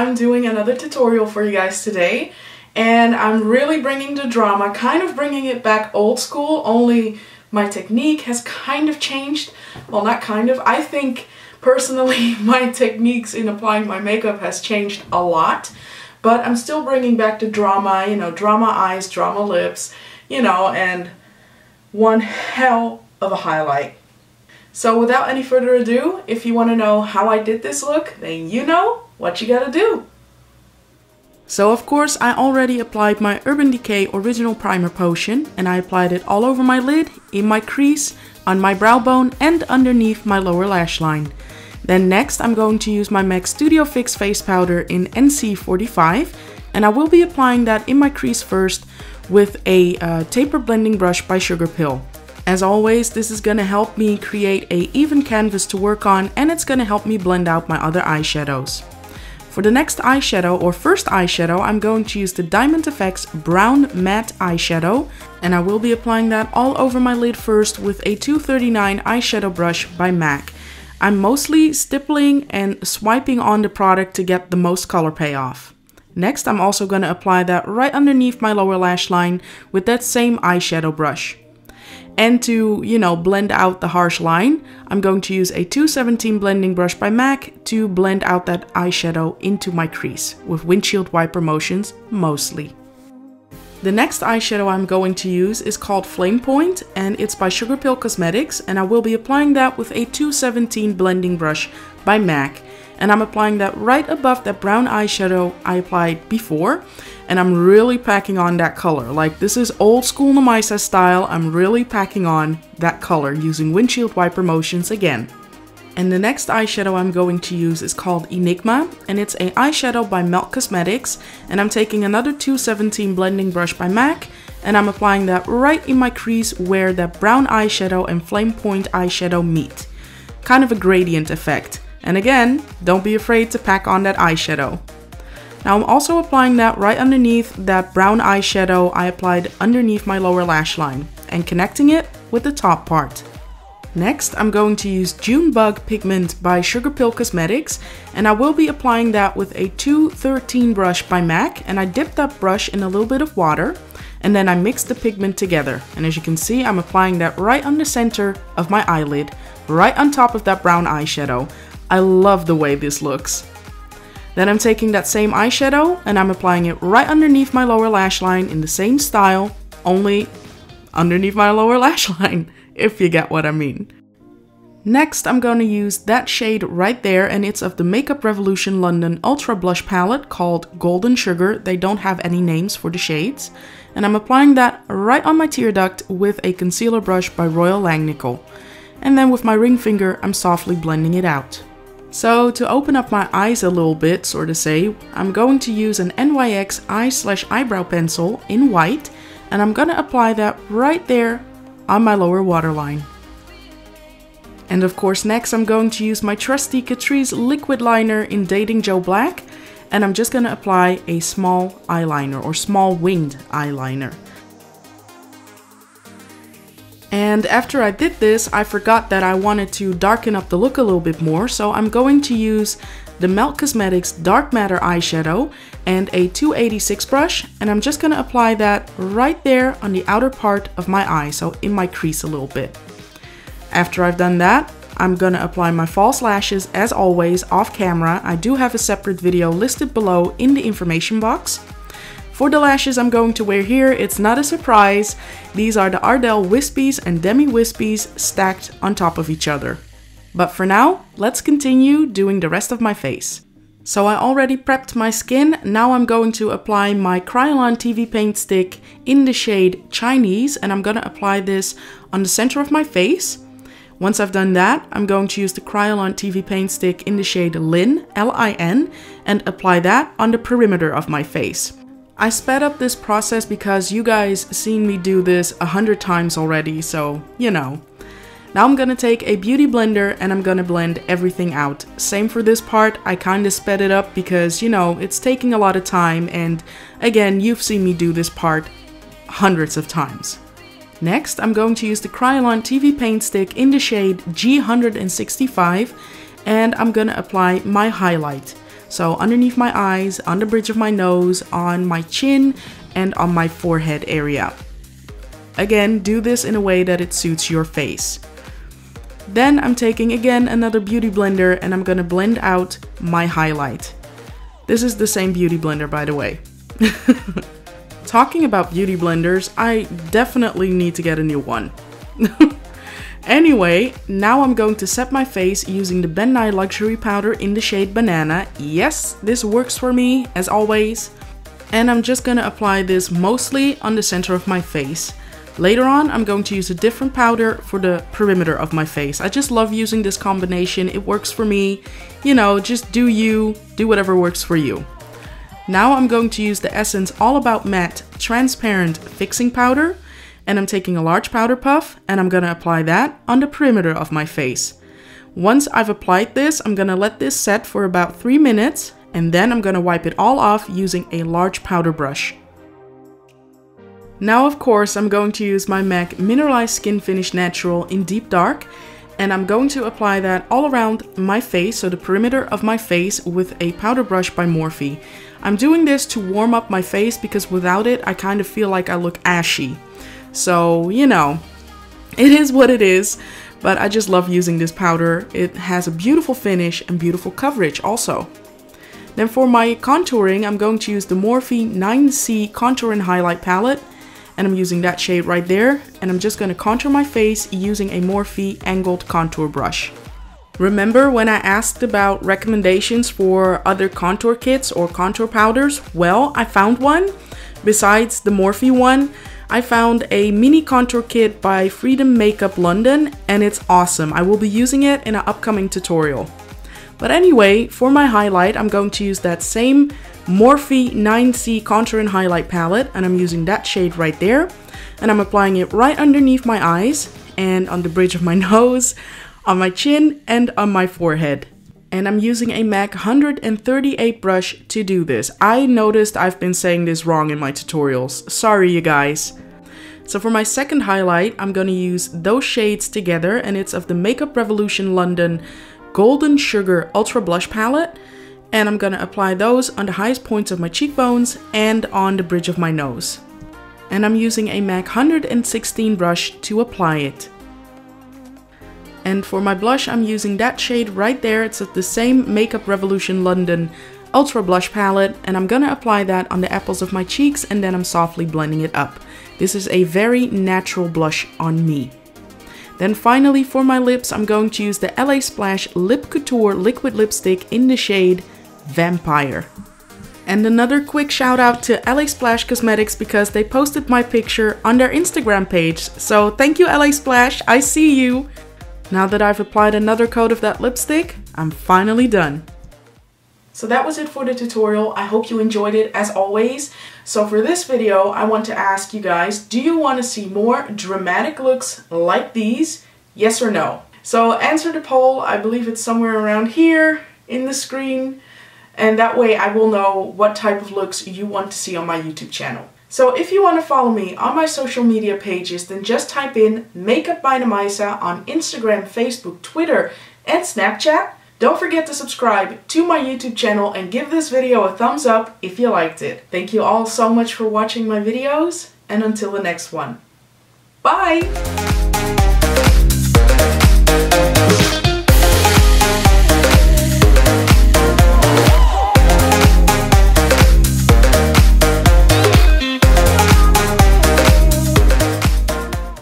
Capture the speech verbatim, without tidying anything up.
I'm doing another tutorial for you guys today, and I'm really bringing the drama, kind of bringing it back old school, only my technique has kind of changed. Well, not kind of, I think personally my techniques in applying my makeup has changed a lot, but I'm still bringing back the drama, you know, drama eyes, drama lips, you know, and one hell of a highlight. So without any further ado, if you want to know how I did this look, then you know what you gotta do. So of course I already applied my Urban Decay Original Primer Potion, and I applied it all over my lid, in my crease, on my brow bone and underneath my lower lash line. Then next I'm going to use my MAC Studio Fix Face Powder in N C forty-five, and I will be applying that in my crease first with a uh, taper blending brush by Sugar Pill. As always, this is gonna help me create a even canvas to work on, and it's gonna help me blend out my other eyeshadows. For the next eyeshadow, or first eyeshadow, I'm going to use the Diamond F X Brown Matte Eyeshadow, and I will be applying that all over my lid first with a two thirty-nine eyeshadow brush by MAC. I'm mostly stippling and swiping on the product to get the most color payoff. Next, I'm also going to apply that right underneath my lower lash line with that same eyeshadow brush. And to, you know, blend out the harsh line, I'm going to use a two seventeen blending brush by MAC to blend out that eyeshadow into my crease, with windshield wiper motions mostly. The next eyeshadow I'm going to use is called Flame Point, and it's by Sugar Pill Cosmetics, and I will be applying that with a two seventeen blending brush by MAC. And I'm applying that right above that brown eyeshadow I applied before, and I'm really packing on that color. Like, this is old school Namaisa style. I'm really packing on that color using windshield wiper motions again. And the next eyeshadow I'm going to use is called Enigma, and it's an eyeshadow by Melt Cosmetics, and I'm taking another two seventeen blending brush by MAC, and I'm applying that right in my crease where that brown eyeshadow and Flame Point eyeshadow meet. Kind of a gradient effect. And again, don't be afraid to pack on that eyeshadow. Now I'm also applying that right underneath that brown eyeshadow I applied underneath my lower lash line and connecting it with the top part. Next, I'm going to use Junebug Pigment by Sugar Pill Cosmetics, and I will be applying that with a two thirteen brush by MAC, and I dipped that brush in a little bit of water, and then I mixed the pigment together. And as you can see, I'm applying that right on the center of my eyelid, right on top of that brown eyeshadow. I love the way this looks. Then I'm taking that same eyeshadow and I'm applying it right underneath my lower lash line in the same style, only underneath my lower lash line, if you get what I mean. Next, I'm going to use that shade right there, and it's of the Makeup Revolution London Ultra Blush Palette called Golden Sugar. They don't have any names for the shades. And I'm applying that right on my tear duct with a concealer brush by Royal Langnickel. And then with my ring finger, I'm softly blending it out. So to open up my eyes a little bit, so to say, I'm going to use an N Y X eye slash eyebrow pencil in white, and I'm gonna apply that right there on my lower waterline. And of course next I'm going to use my trusty Catrice liquid liner in Dating Joe Black, and I'm just gonna apply a small eyeliner, or small winged eyeliner. And after I did this, I forgot that I wanted to darken up the look a little bit more, so I'm going to use the Melt Cosmetics Dark Matter eyeshadow and a two eighty-six brush, and I'm just going to apply that right there on the outer part of my eye, so in my crease a little bit. After I've done that, I'm going to apply my false lashes as always off camera. I do have a separate video listed below in the information box. For the lashes I'm going to wear here, it's not a surprise. These are the Ardell Wispies and Demi Wispies stacked on top of each other. But for now, let's continue doing the rest of my face. So I already prepped my skin. Now I'm going to apply my Kryolan T V Paint Stick in the shade Chinese, and I'm going to apply this on the center of my face. Once I've done that, I'm going to use the Kryolan T V Paint Stick in the shade Lin, L I N, and apply that on the perimeter of my face. I sped up this process because you guys seen me do this a hundred times already, so you know. Now I'm gonna take a beauty blender and I'm gonna blend everything out. Same for this part, I kinda sped it up because, you know, it's taking a lot of time, and again, you've seen me do this part hundreds of times. Next, I'm going to use the Kryolan T V Paint Stick in the shade G one sixty-five, and I'm gonna apply my highlight. So underneath my eyes, on the bridge of my nose, on my chin, and on my forehead area. Again, do this in a way that it suits your face. Then I'm taking again another beauty blender and I'm gonna blend out my highlight. This is the same beauty blender, by the way. Talking about beauty blenders, I definitely need to get a new one. Anyway, now I'm going to set my face using the Ben Nye Luxury Powder in the shade Banana. Yes, this works for me, as always. And I'm just gonna apply this mostly on the center of my face. Later on, I'm going to use a different powder for the perimeter of my face. I just love using this combination. It works for me. You know, just do you, do whatever works for you. Now I'm going to use the Essence All About Matt! Transparent Fixing Powder. And I'm taking a large powder puff and I'm gonna apply that on the perimeter of my face. Once I've applied this, I'm gonna let this set for about three minutes and then I'm gonna wipe it all off using a large powder brush. Now, of course, I'm going to use my MAC Mineralize Skin Finish Natural in Deep Dark and I'm going to apply that all around my face, so the perimeter of my face, with a powder brush by Morphe. I'm doing this to warm up my face because without it, I kind of feel like I look ashy. So, you know, it is what it is, but I just love using this powder. It has a beautiful finish and beautiful coverage also. Then for my contouring, I'm going to use the Morphe nine C Contour and Highlight Palette. And I'm using that shade right there. And I'm just going to contour my face using a Morphe angled contour brush. Remember when I asked about recommendations for other contour kits or contour powders? Well, I found one. Besides the Morphe one, I found a mini contour kit by Freedom Makeup London and it's awesome. I will be using it in an upcoming tutorial. But anyway, for my highlight, I'm going to use that same Morphe nine C Contour and Highlight Palette and I'm using that shade right there. And I'm applying it right underneath my eyes and on the bridge of my nose, on my chin and on my forehead. And I'm using a MAC one thirty-eight brush to do this. I noticed I've been saying this wrong in my tutorials. Sorry, you guys. So for my second highlight, I'm gonna use those shades together and it's of the Makeup Revolution London Golden Sugar Ultra Blush Palette. And I'm gonna apply those on the highest points of my cheekbones and on the bridge of my nose. And I'm using a MAC one sixteen brush to apply it. And for my blush, I'm using that shade right there. It's the same Makeup Revolution London Ultra Blush Palette. And I'm gonna apply that on the apples of my cheeks and then I'm softly blending it up. This is a very natural blush on me. Then finally for my lips, I'm going to use the L A Splash Lip Couture Liquid Lipstick in the shade Vampire. And another quick shout out to L A Splash Cosmetics because they posted my picture on their Instagram page. So thank you, L A Splash, I see you. Now that I've applied another coat of that lipstick, I'm finally done. So that was it for the tutorial. I hope you enjoyed it as always. So for this video, I want to ask you guys, do you want to see more dramatic looks like these? Yes or no? So answer the poll. I believe it's somewhere around here in the screen. And that way I will know what type of looks you want to see on my YouTube channel. So if you want to follow me on my social media pages, then just type in MakeupByNamaisa on Instagram, Facebook, Twitter, and Snapchat. Don't forget to subscribe to my YouTube channel and give this video a thumbs up if you liked it. Thank you all so much for watching my videos and until the next one. Bye!